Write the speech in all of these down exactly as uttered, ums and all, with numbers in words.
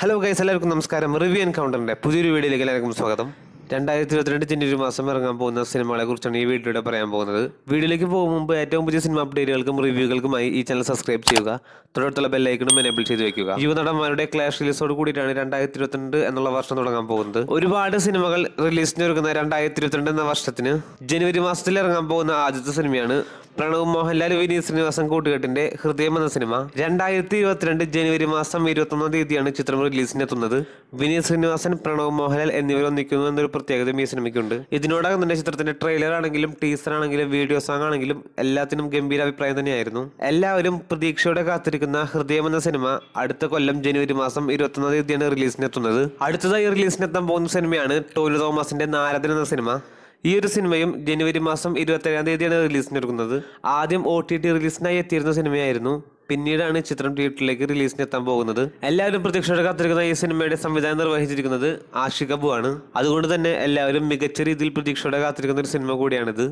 Hello guys, എല്ലാവർക്കും നമസ്കാരം. Review എൻകൗണ്ടറിൻ്റെ പുതിയൊരു വീഡിയോയിലേക്ക് എല്ലാവർക്കും സ്വാഗതം. രണ്ടായിരത്തി ഇരുപത്തിരണ്ട് ജനുവരി മാസം ഇറങ്ങാൻ പോകുന്ന സിനിമകളെ കുറിച്ചാണ് ഈ വീഡിയോയുടെ പറയാൻ പോകുന്നത്. വീഡിയോയിലേക്ക് പോകും മുമ്പ് ഏറ്റവും പുതിയ സിനിമ അപ്ഡേറ്റുകൾക്കും റിവ്യൂകൾക്കുമായി ഈ ചാനൽ സബ്സ്ക്രൈബ് ചെയ്യുക. തൊട്ടടുത്തുള്ള ബെല്ലൈക്കണും എനേബിൾ ചെയ്ത് വെക്കുക. യുവനടന്മാരുടെ ക്ലാഷ് റിലീസോട് കൂടിയിട്ടാണ് രണ്ടായിരത്തി ഇരുപത്തിരണ്ട് എന്നുള്ള വർഷം തുടങ്ങാൻ പോകുന്നത്. ഒരുപാട് സിനിമകൾ റിലീസിനൊരുക്കുന്ന രണ്ടായിരത്തി ഇരുപത്തിരണ്ട് എന്ന വർഷത്തിന് ജനുവരി മാസത്തിൽ ഇറങ്ങാൻ പോകുന്ന ആദ്യത്തെ സിനിമയാണ് പ്രണവ് മോഹൻലാൽ വിനീത് ശ്രീനിവാസൻ കൂട്ടുകെട്ടിന്റെ ഹൃദയം എന്ന സിനിമ. രണ്ടായിരത്തി ഇരുപത്തിരണ്ട് ജനുവരി മാസം ഇരുപത്തൊന്നാം തീയതിയാണ് ചിത്രം റിലീസിനെത്തുന്നത്. വിനീത് ശ്രീനിവാസൻ, പ്രണവ് മോഹൻലാൽ എന്നിവർ ഒന്നിക്കുന്നു എന്നൊരു പ്രത്യേകതയും ഈ സിനിമയ്ക്കുണ്ട്. ഇതിനോടകം തന്നെ ചിത്രത്തിന്റെ ട്രെയിലർ ആണെങ്കിലും ടീസർ ആണെങ്കിലും വീഡിയോ സോങ് ആണെങ്കിലും എല്ലാത്തിനും ഗംഭീര അഭിപ്രായം തന്നെയായിരുന്നു. എല്ലാവരും പ്രതീക്ഷയോടെ കാത്തിരിക്കുന്ന ഹൃദയം എന്ന സിനിമ അടുത്ത കൊല്ലം ജനുവരി മാസം ഇരുപത്തൊന്നാം തീയതിയാണ് റിലീസിനെത്തുന്നത്. അടുത്തതായി റിലീസിനെത്താൻ പോകുന്ന സിനിമയാണ് ടോനി തോമസിന്റെ നാരദൻ എന്ന സിനിമ. ഈ ഒരു സിനിമയും ജനുവരി മാസം ഇരുപത്തേഴാം തീയതിയാണ് റിലീസിനെടുക്കുന്നത്. ആദ്യം ഒ ടി ടി റിലീസിനായി എത്തിയിരുന്ന സിനിമയായിരുന്നു. പിന്നീടാണ് ചിത്രം തിയേറ്ററിലേക്ക് റിലീസിനെത്താൻ പോകുന്നത്. എല്ലാവരും പ്രതീക്ഷയോടെ കാത്തിരിക്കുന്ന ഈ സിനിമയുടെ സംവിധാനം നിർവഹിച്ചിരിക്കുന്നത് ആഷിഖ് അബു ആണ്. അതുകൊണ്ട് തന്നെ എല്ലാവരും മികച്ച രീതിയിൽ പ്രതീക്ഷയോടെ കാത്തിരിക്കുന്ന ഒരു സിനിമ കൂടിയാണിത്.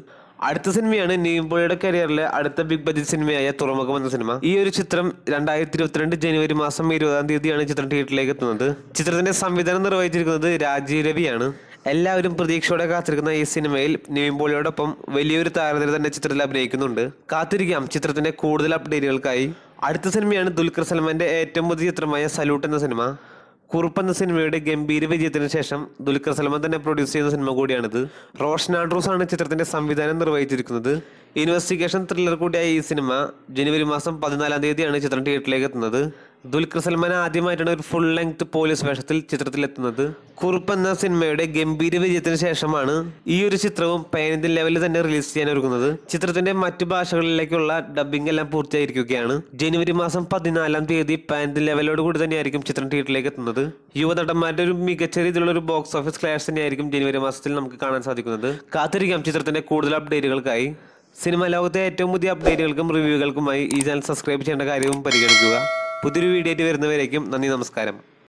അടുത്ത സിനിമയാണ് നീമ്പോയുടെ കരിയറിലെ അടുത്ത ബിഗ് ബജറ്റ് സിനിമയായ തുറമുഖം എന്ന സിനിമ. ഈ ഒരു ചിത്രം രണ്ടായിരത്തി ഇരുപത്തിരണ്ട് ജനുവരി മാസം ഇരുപതാം തീയതിയാണ് ചിത്രം തിയേറ്ററിലേക്ക് എത്തുന്നത്. ചിത്രത്തിന്റെ സംവിധാനം നിർവഹിച്ചിരിക്കുന്നത് രാജീവ് രവിയാണ്. എല്ലാവരും പ്രതീക്ഷയോടെ കാത്തിരിക്കുന്ന ഈ സിനിമയിൽ നീമ്പോളിയോടൊപ്പം വലിയൊരു താരനിര തന്നെ ചിത്രത്തിൽ അഭിനയിക്കുന്നുണ്ട്. കാത്തിരിക്കാം ചിത്രത്തിന്റെ കൂടുതൽ അപ്ഡേറ്റുകൾക്കായി. അടുത്ത സിനിമയാണ് ദുൽഖർ സൽമാന്റെ ഏറ്റവും പുതിയ ചിത്രമായ സല്യൂട്ട് എന്ന സിനിമ. കുറുപ്പ് എന്ന സിനിമയുടെ ഗംഭീര വിജയത്തിന് ശേഷം ദുൽഖർ സൽമാൻ തന്നെ പ്രൊഡ്യൂസ് ചെയ്യുന്ന സിനിമ കൂടിയാണിത്. റോഷൻ ആൻഡ്രൂസ് ആണ് ചിത്രത്തിന്റെ സംവിധാനം നിർവഹിച്ചിരിക്കുന്നത്. ഇൻവെസ്റ്റിഗേഷൻ ത്രില്ലർ കൂടിയായ ഈ സിനിമ ജനുവരി മാസം പതിനാലാം തീയതിയാണ് ചിത്രം തിയേറ്ററിലേക്ക് എത്തുന്നത്. ദുൽഖർ സൽമാൻ ആദ്യമായിട്ടാണ് ഒരു ഫുൾ ലെങ്ത് പോലീസ് വേഷത്തിൽ ചിത്രത്തിലെത്തുന്നത്. കുറുപ്പ് എന്ന സിനിമയുടെ ഗംഭീര വിജയത്തിന് ശേഷമാണ് ഈ ഒരു ചിത്രവും പതിനഞ്ച് ലെവലിൽ തന്നെ റിലീസ് ചെയ്യാൻ ഒരുങ്ങുന്നത്. ചിത്രത്തിന്റെ മറ്റു ഭാഷകളിലേക്കുള്ള ഡബ്ബിംഗ് എല്ലാം പൂർത്തിയായിരിക്കുകയാണ്. ജനുവരി മാസം പതിനാലാം തീയതി പതിനഞ്ച് ലെവലോട് കൂടി തന്നെയായിരിക്കും ചിത്രം തിയേറ്ററിലേക്ക് എത്തുന്നത്. യുവനടന്മാരുടെ ഒരു മികച്ച രീതിയിലുള്ള ഒരു ബോക്സ് ഓഫീസ് ക്ലാഷ് തന്നെയായിരിക്കും ജനുവരി മാസത്തിൽ നമുക്ക് കാണാൻ സാധിക്കുന്നത്. കാത്തിരിക്കാം ചിത്രത്തിന്റെ കൂടുതൽ അപ്ഡേറ്റുകൾക്കായി. സിനിമാ ലോകത്തെ ഏറ്റവും പുതിയ അപ്ഡേറ്റുകൾക്കും റിവ്യൂകൾക്കുമായി ഈ ചാനൽ സബ്സ്ക്രൈബ് ചെയ്യേണ്ട കാര്യവും പരിഗണിക്കുക. പുതിയൊരു വീഡിയോ ആയിട്ട് വരുന്നവരേക്കും നന്ദി, നമസ്കാരം.